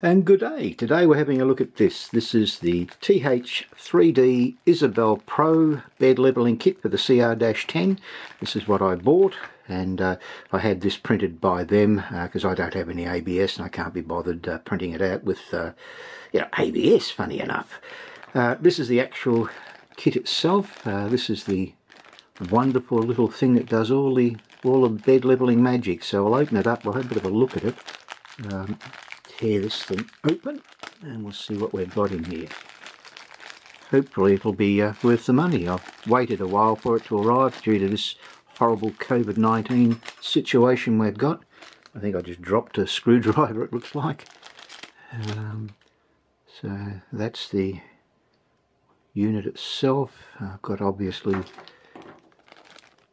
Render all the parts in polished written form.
And good day. Today we're having a look at this. This is the TH3D EZABL Pro bed levelling kit for the CR-10. This is what I bought, and I had this printed by them because I don't have any ABS and I can't be bothered printing it out with ABS, funny enough. This is the actual kit itself. This is the wonderful little thing that does all the bed levelling magic. So I'll open it up, we'll have a bit of a look at it. Tear this thing open and we'll see what we've got in here. Hopefully it'll be worth the money. I've waited a while for it to arrive due to this horrible COVID-19 situation we've got. I think I just dropped a screwdriver, it looks like. So that's the unit itself. I've got obviously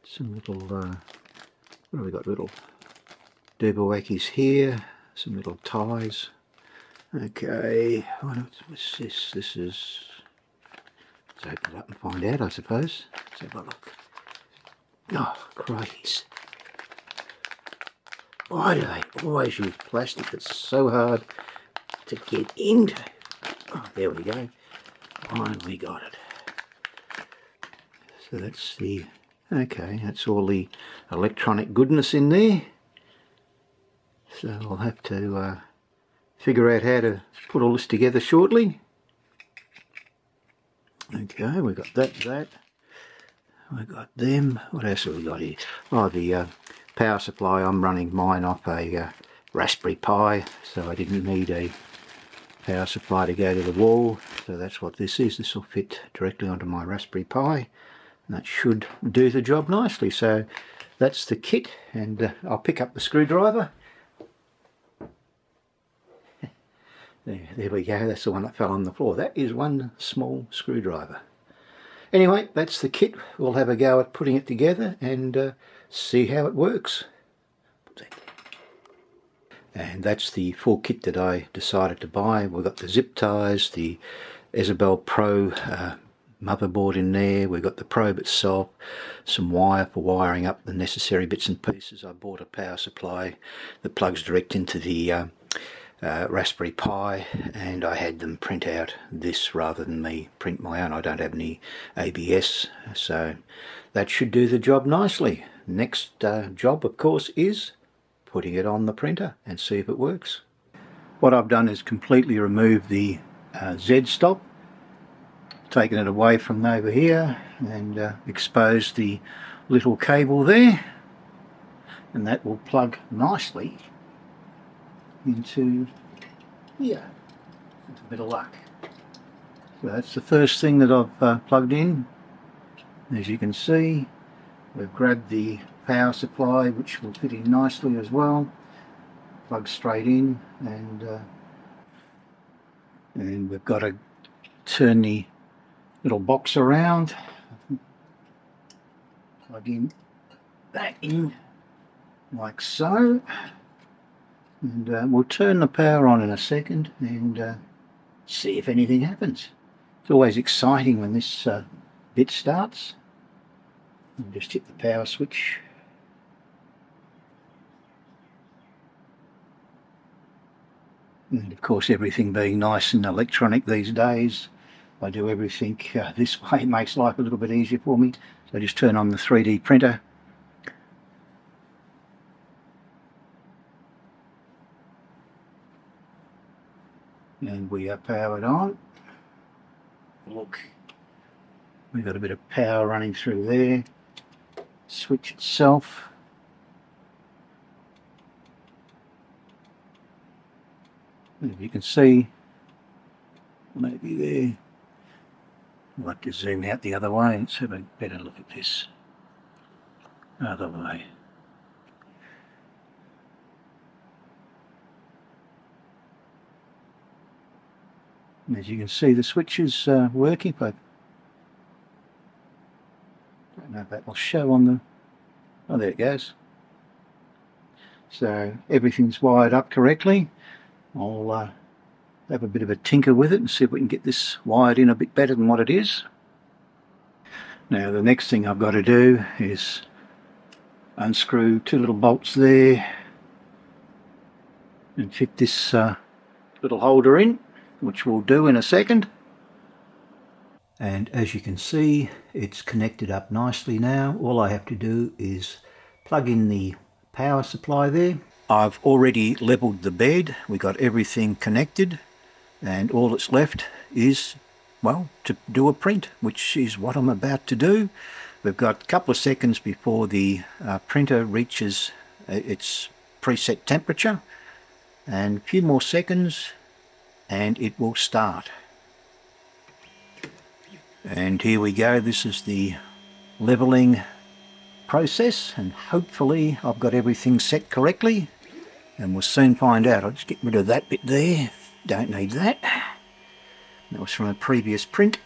some little, what have we got, little derbawackies here. Some little ties. Okay, what's this? This is... let's open it up and find out, I suppose. Let's have a look. Oh, crikey. Why do they always use plastic? It's so hard to get into. Oh, there we go. Finally got it. So that's the... okay, that's all the electronic goodness in there. So I'll have to figure out how to put all this together shortly. Okay, we've got that. We've got them. What else have we got here? Oh, the power supply. I'm running mine off a Raspberry Pi, so I didn't need a power supply to go to the wall. So that's what this is. This will fit directly onto my Raspberry Pi. And that should do the job nicely. So that's the kit, and I'll pick up the screwdriver. There we go, that's the one that fell on the floor. That is one small screwdriver. Anyway, that's the kit. We'll have a go at putting it together and see how it works. And that's the full kit that I decided to buy. We've got the zip ties, the EZABL Pro motherboard in there. We've got the probe itself, some wire for wiring up the necessary bits and pieces. I bought a power supply that plugs direct into the Raspberry Pi, and I had them print out this rather than me print my own. I don't have any ABS, so that should do the job nicely. Next job, of course, is putting it on the printer and see if it works. What I've done is completely remove the Z-stop, taken it away from over here, and exposed the little cable there, and that will plug nicely into here, with a bit of luck. So that's the first thing that I've plugged in. As you can see, we've grabbed the power supply, which will fit in nicely as well. Plug straight in, and we've got to turn the little box around. Plug in that in like so. And we'll turn the power on in a second and see if anything happens. It's always exciting when this bit starts. I'll just hit the power switch. And of course, everything being nice and electronic these days, I do everything this way. It makes life a little bit easier for me. So just turn on the 3D printer. And we are powered on. Look, we've got a bit of power running through there. Switch itself. If you can see, maybe there. I'd like to zoom out the other way. Let's have a better look at this. Other way. As you can see, the switch is working, but I don't know if that will show on the... oh, there it goes. So everything's wired up correctly. I'll have a bit of a tinker with it and see if we can get this wired in a bit better than what it is. Now the next thing I've got to do is unscrew two little bolts there and fit this little holder in, which we'll do in a second. And as you can see, it's connected up nicely now. All I have to do is plug in the power supply there. I've already leveled the bed. We got everything connected, and all that's left is, well, to do a print, which is what I'm about to do. We've got a couple of seconds before the printer reaches its preset temperature, and a few more seconds and it will start. And here we go, this is the leveling process, and hopefully I've got everything set correctly, and we'll soon find out. I'll just get rid of that bit there, don't need that. That was from a previous print.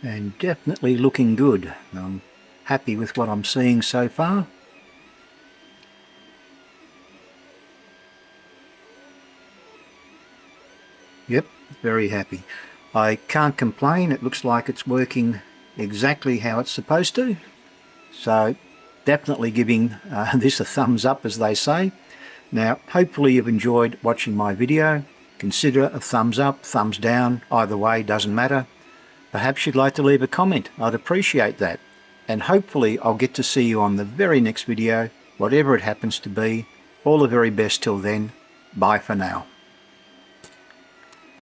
And definitely looking good. I'm happy with what I'm seeing so far. Yep, very happy. I can't complain. It looks like it's working exactly how it's supposed to. So definitely giving this a thumbs up, as they say. Now, hopefully you've enjoyed watching my video. Consider a thumbs up, thumbs down, either way, doesn't matter. Perhaps you'd like to leave a comment, I'd appreciate that. And hopefully I'll get to see you on the very next video, whatever it happens to be. All the very best till then, bye for now.